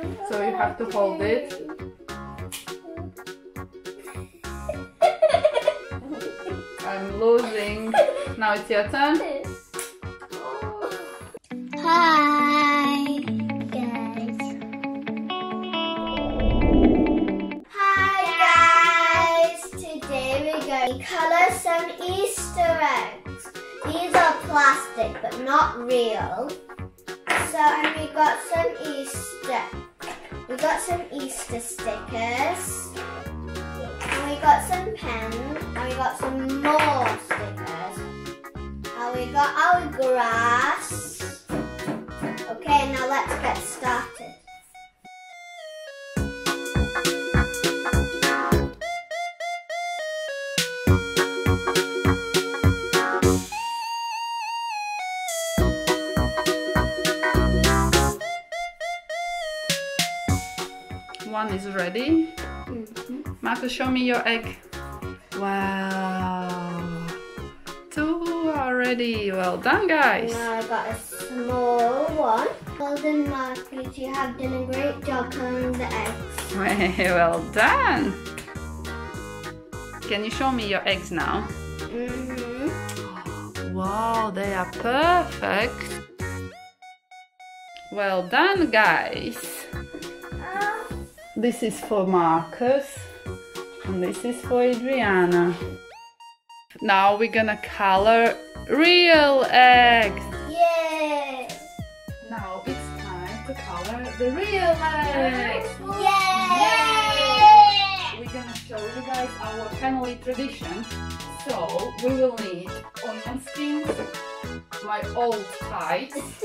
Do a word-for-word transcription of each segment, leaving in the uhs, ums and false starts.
So you have to hold it. I'm losing. Now it's your turn. Hi guys. Hi guys. Today we're going to color some Easter eggs. These are plastic but not real. So and we got some Easter. We got some Easter stickers. And we got some pens. And we got some more stickers. And we got our grass. Okay, now let's get started. One is ready. Mm-hmm. Markus, show me your egg. Wow. Two are ready. Well done, guys. Now I got a small one. Well done, Markus. You have done a great job coloring the eggs. Well done. Can you show me your eggs now? Mm-hmm. Wow, they are perfect. Well done, guys. This is for Markus and this is for Adriana. Now we're gonna color real eggs. Yay! Now it's time to color the real eggs. Yay! Yay! We're gonna show you guys our family tradition. So we will need onion skins, my old tights.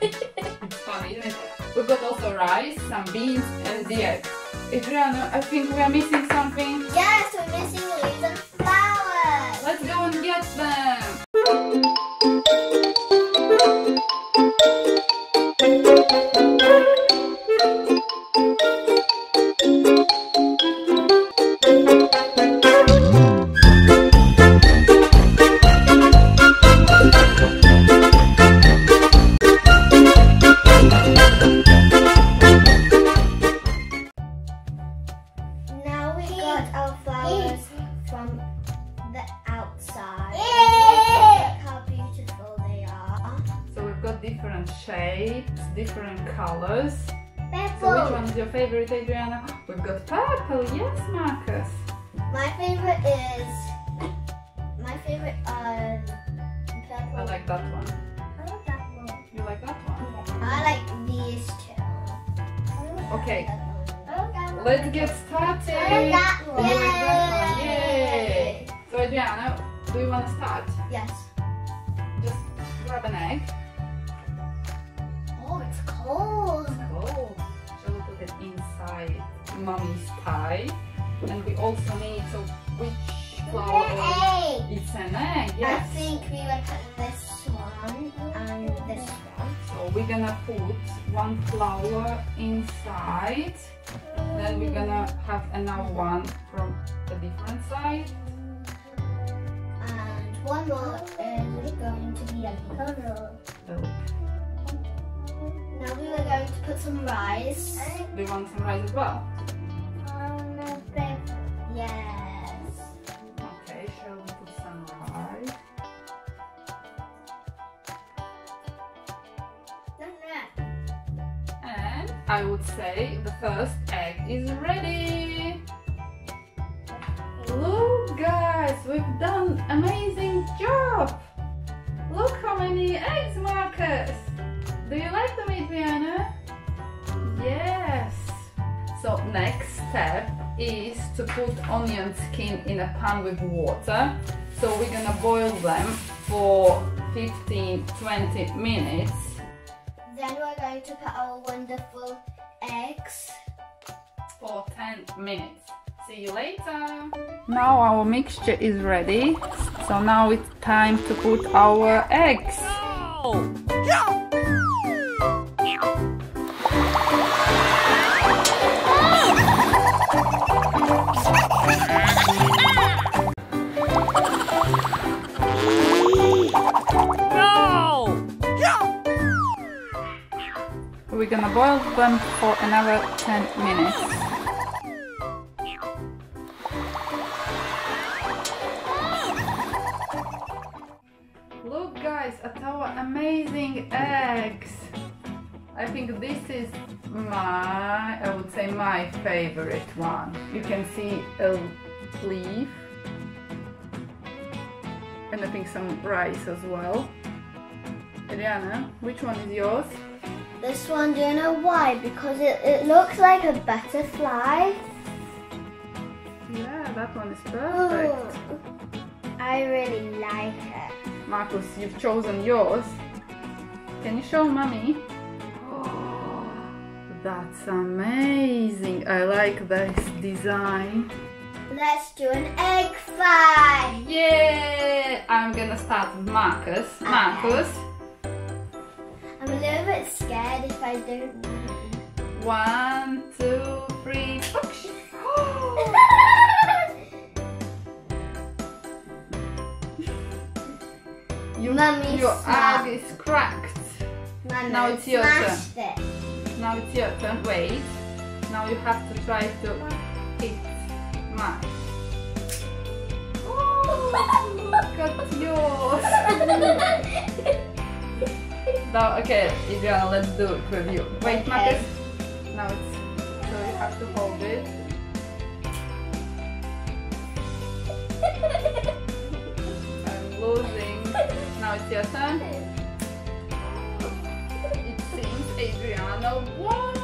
It's funny, isn't it? We've got also rice, some beans and the egg. Adriana, I think we are missing something. Yes, we're missing leaves and flowers. Let's go and get them. Different shapes, different colors. Purple. So which one is your favorite, Adriana? We've got purple, yes, Markus. My favorite is my favorite um purple. I like that one. I like that one. You like that one? Yeah. I like these two. Okay. Like let's get started. I like that one. Yay. Like that one. Yay. So Adriana, do you want to start? Yes. Just grab an egg. Cold. Cold. So we put it inside mommy's pie, and we also need so which flower? An egg. It's an egg. Yes. I think we will put this one and this one. So we're gonna put one flower inside, then we're gonna have another one from a different side, and one more is going to be a color. Now we are going to put some rice. Do you want some rice as well? Um, no, babe. Yes. Okay, shall we put some rice? No, no. And I would say the first egg is ready. Look, guys, we've done an amazing job. Look how many eggs, Markus. Do you like them, Adriana? Yes! So next step is to put onion skin in a pan with water. So we're gonna boil them for fifteen to twenty minutes. Then we're going to put our wonderful eggs for ten minutes. See you later! Now our mixture is ready. So now it's time to put our eggs. No. No. We're gonna boil them for another ten minutes. Look guys at our amazing eggs. I think this is my, I would say my favorite one. You can see a leaf and I think some rice as well. Adriana, which one is yours? This one, do you know why? Because it, it looks like a butterfly. Yeah, that one is perfect. Ooh, I really like it. Markus, you've chosen yours. Can you show Mummy? Oh, that's amazing. I like this design. Let's do an egg fry. Yeah! I'm gonna start with Markus. Okay. Markus. I'm a little bit scared if I don't know. One, two, three, push! you, Mummy, your egg is cracked. Mummy, now it's your turn. It. Now it's your turn. Wait. Now you have to try to eat mine. Oh, look at yours! Now, okay, Adriana, let's do it with you. Wait, okay. Markus. Now it's, so you have to hold it. I'm losing. Now it's your turn. It seems Adriana won.